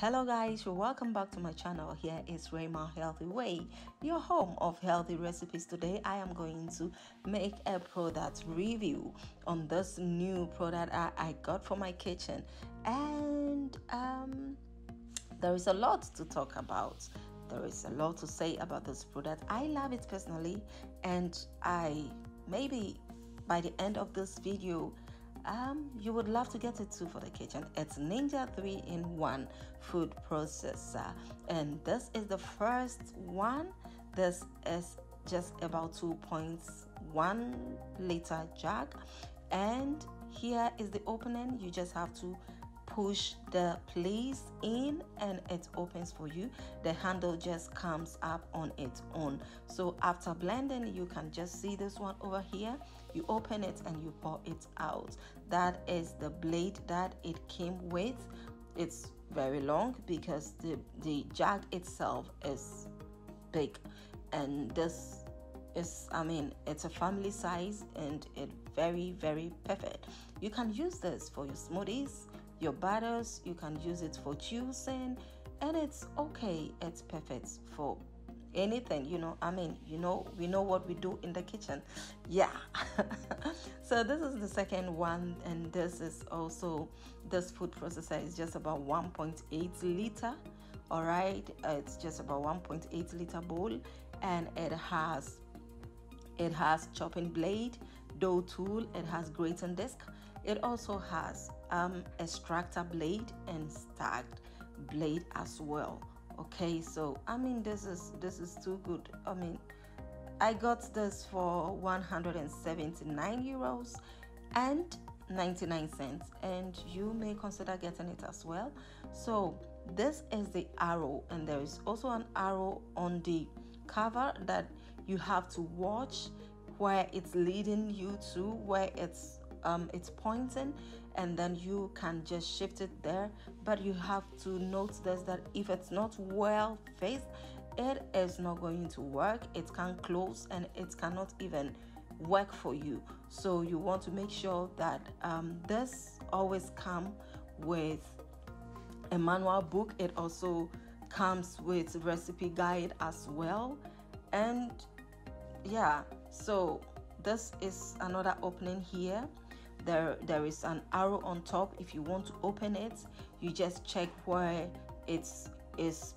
Hello guys, welcome back to my channel. Here is Rhema Healthy Way, your home of healthy recipes. Today I am going to make a product review on this new product I got for my kitchen, and there is a lot to talk about. There is a lot to say about this product. I love it personally, and I maybe by the end of this video you would love to get it too for the kitchen. It's Ninja 3-in-1 food processor, and this is the first one. This is just about 2.1 liter jug, and here is the opening. You just have to push the place in and it opens for you. The handle just comes up on its own. So after blending, you can just see this one over here. You open it and you pour it out. That is the blade that it came with. It's very long because the jug itself is big, and this is, I mean, it's a family size, and it's very perfect. You can use this for your smoothies, your batters. You can use it for juicing, and it's okay. It's perfect for anything, you know. I mean, you know, we know what we do in the kitchen. Yeah. So this is the second one, and this is also, this food processor is just about 1.8 liter. All right, it's just about 1.8 liter bowl, and it has chopping blade, dough tool, it has grating disc, it also has extractor blade and stacked blade as well. Okay, so I mean, this is too good. I mean, I got this for 179 euros and 99 cents, and you may consider getting it as well. So this is the arrow, and there is also an arrow on the cover that you have to watch where it's leading you to, where it's pointing, and then you can just shift it there. But you have to note this, that if it's not well faced, it is not going to work. It can close and it cannot even work for you. So you want to make sure that this always come with a manual book. It also comes with recipe guide as well. And yeah, so this is another opening here. There is an arrow on top. If you want to open it, you just check where it's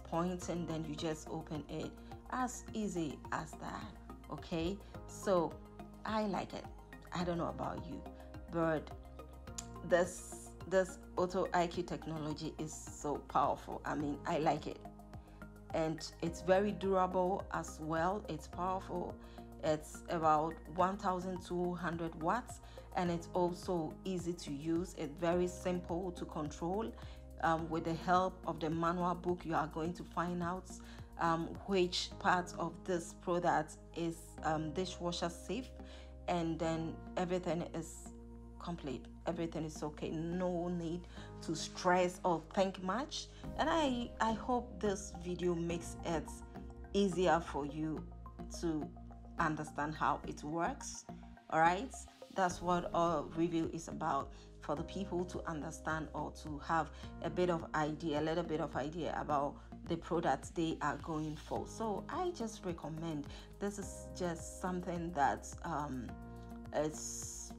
pointing, then you just open it. As easy as that. Okay, so I like it. I don't know about you, but this Auto IQ technology is so powerful. I mean, I like it, and it's very durable as well. It's powerful. It's about 1200 watts, and it's also easy to use. It's very simple to control. With the help of the manual book, you are going to find out which part of this product is dishwasher safe, and then everything is complete. Everything is okay. No need to stress or think much. And I hope this video makes it easier for you to understand how it works. All right, that's what our review is about, for the people to understand or to have a little bit of idea about the products they are going for. So I just recommend, this is just something that it's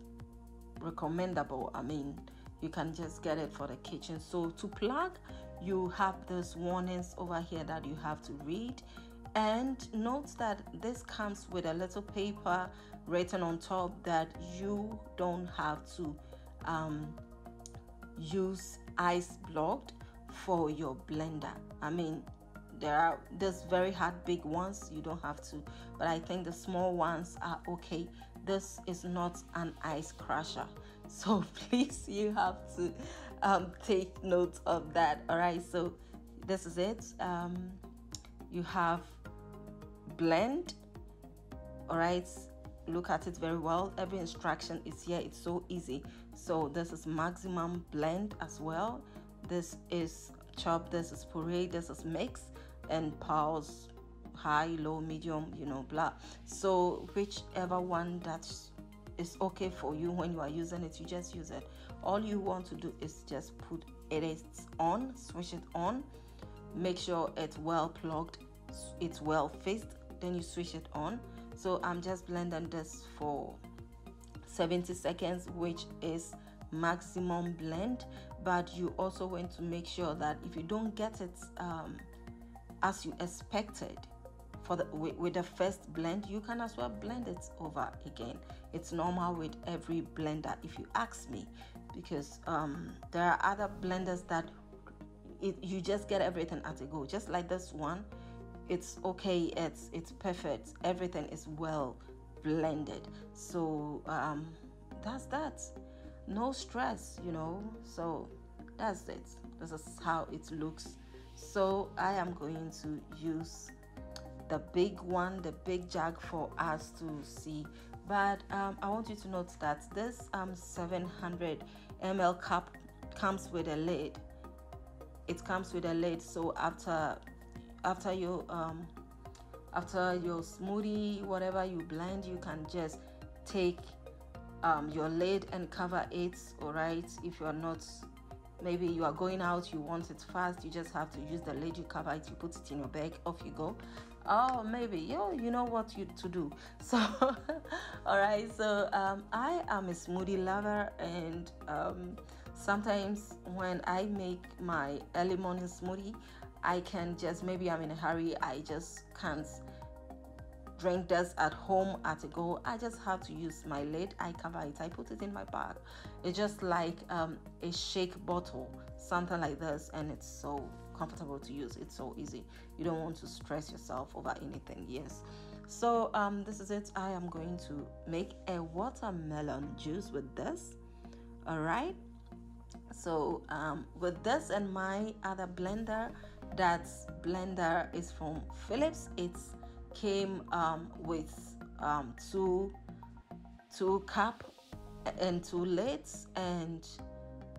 recommendable. I mean, you can just get it for the kitchen. So to plug, you have these warnings over here that you have to read, and note that this comes with a little paper written on top that you don't have to use ice block for your blender. I mean, there's very hard big ones, you don't have to, but I think the small ones are okay. This is not an ice crusher, so please, you have to take note of that. All right, so this is it. You have blend. All right, look at it very well. Every instruction is here. It's so easy. So this is maximum blend as well. This is chop, this is puree, this is mix, and pulse, high, low, medium, you know, blah. So whichever one that is okay for you when you are using it, you just use it. All you want to do is just put it is on, switch it on, make sure it's well plugged, it's well faced, then you switch it on. So I'm just blending this for 70 seconds, which is maximum blend, but you also want to make sure that if you don't get it as you expected with the first blend, you can as well blend it over again. It's normal with every blender, if you ask me, because there are other blenders that you just get everything at a go, just like this one. It's okay, it's perfect, everything is well blended. So that's that, no stress, you know. So that's it, this is how it looks. So I am going to use the big one, the big jug, for us to see. But I want you to note that this 700 ml cup comes with a lid. It comes with a lid, so after your smoothie, whatever you blend, you can just take your lid and cover it. All right, if you're not, maybe you are going out, you want it fast, you just have to use the lid, you cover it, you put it in your bag, off you go. Oh, maybe you know what to do. So all right, so I am a smoothie lover, and sometimes when I make my early morning smoothie, I can just, maybe I'm in a hurry, I just can't drink this at home at a go. I just have to use my lid, I cover it, I put it in my bag. It's just like a shake bottle, something like this, and it's so comfortable to use, it's so easy. You don't want to stress yourself over anything. Yes, so this is it. I am going to make a watermelon juice with this. All right, so with this and my other blender, that blender is from Philips. It's came with two cup and two lids, and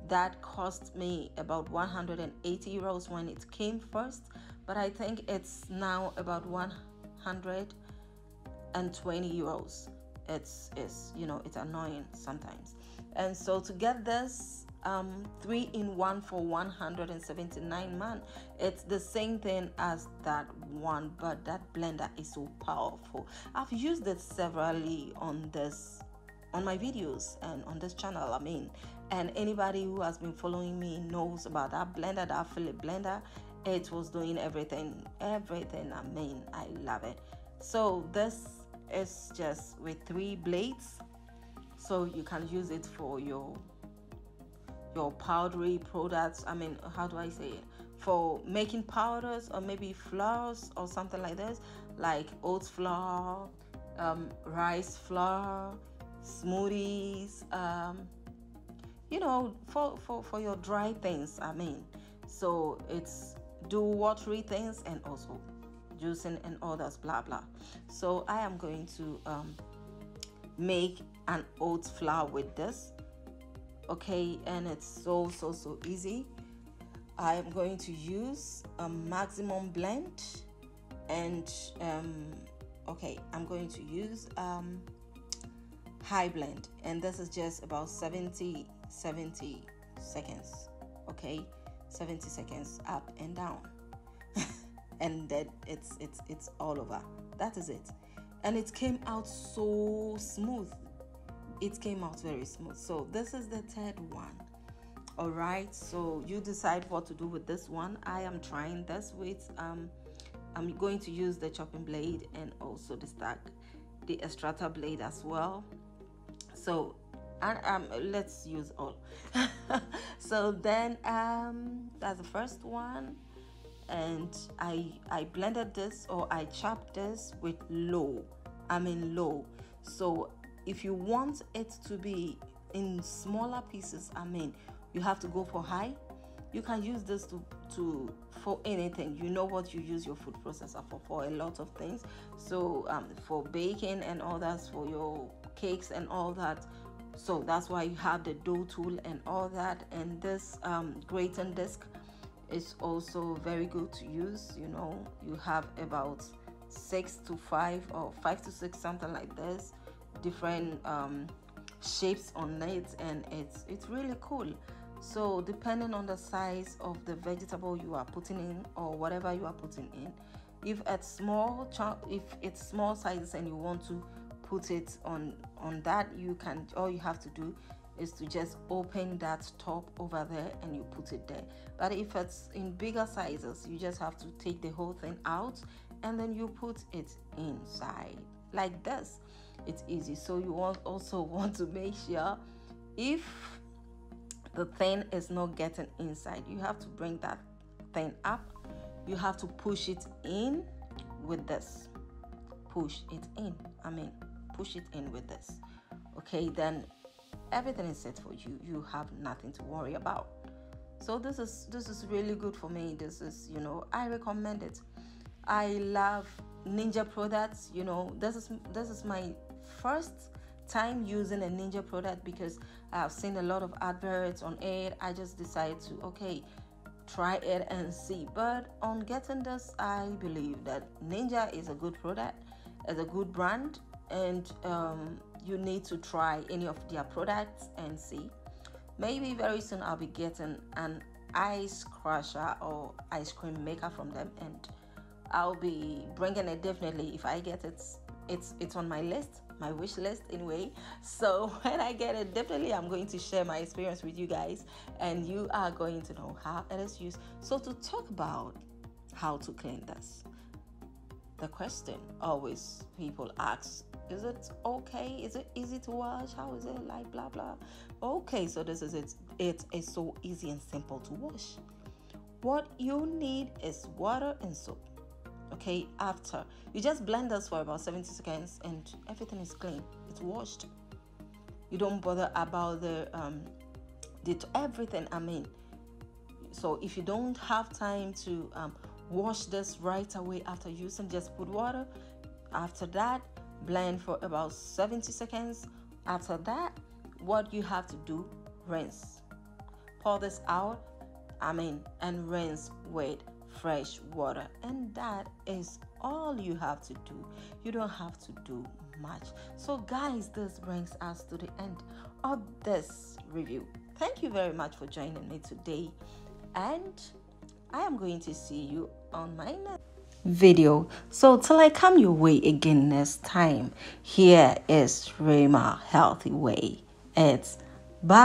that cost me about 180 euros when it came first, but I think it's now about 120 euros. It's you know, it's annoying sometimes. And so to get this 3-in-1 for 179 man, it's the same thing as that one, but that blender is so powerful. I've used it severally on my videos and on this channel, I mean, and anybody who has been following me knows about that blender, that Philips blender. It was doing everything, I mean, I love it. So this is just with 3 blades, so you can use it for your powdery products, I mean, how do I say it, for making powders or maybe flours or something like this, like oats flour, rice flour, smoothies, you know, for your dry things, I mean. So it's do watery things and also juicing and all that blah blah. So I am going to make an oats flour with this. Okay, and it's so easy. I am going to use a maximum blend, and okay, I'm going to use high blend, and this is just about 70 seconds. Okay, 70 seconds up and down and then it's all over. That is it, and it came out so smooth. It came out very smooth. So this is the 3rd one. All right, so you decide what to do with this one. I am trying this with I'm going to use the chopping blade and also the stack, the extractor blade as well. So let's use all so then that's the first one, and I blended this, or I chopped this with low, I mean low. So if you want it to be in smaller pieces, I mean, you have to go for high. You can use this for anything, you know what you use your food processor for a lot of things. So for baking and all that, for your cakes and all that. So that's why you have the dough tool and all that. And this grating disc is also very good to use. You know, you have about 6 to 5 or 5 to 6, something like this, different shapes on it, and it's really cool. So depending on the size of the vegetable you are putting in, or whatever you are putting in, if it's small sizes and you want to put it on that, you can, all you have to do is to just open that top over there and you put it there. But if it's in bigger sizes, you just have to take the whole thing out and then you put it inside like this. It's easy. So you also want to make sure if the thing is not getting inside, you have to bring that thing up, you have to push it in with this, push it in with this. Okay, then everything is set for you. You have nothing to worry about. So this is really good for me. This is, you know, I recommend it. I love Ninja products. You know, this is my first time using a Ninja product because I've seen a lot of adverts on it. I just decided to try it and see. But on getting this, I believe that Ninja is a good product, is a good brand, and you need to try any of their products and see. Maybe very soon I'll be getting an ice crusher or ice cream maker from them, and I'll be bringing it definitely if I get it. It's on my list, my wish list anyway. So when I get it, definitely I'm going to share my experience with you guys, and you are going to know how it is used. So to talk about how to clean this, the question always people ask, is it okay? Is it easy to wash? How is it like blah blah? Okay, so this is it. It is so easy and simple to wash. What you need is water and soap. Okay, after you just blend this for about 70 seconds and everything is clean, it's washed. You don't bother about everything. So if you don't have time to wash this right away after using, just put water. After that, blend for about 70 seconds. After that, what you have to do, rinse. Pour this out, and rinse with fresh water, and that is all you have to do. You don't have to do much. So guys, this brings us to the end of this review. Thank you very much for joining me today, and I am going to see you on my next video. So till I come your way again next time, here is Rhema Healthy Way. It's bye.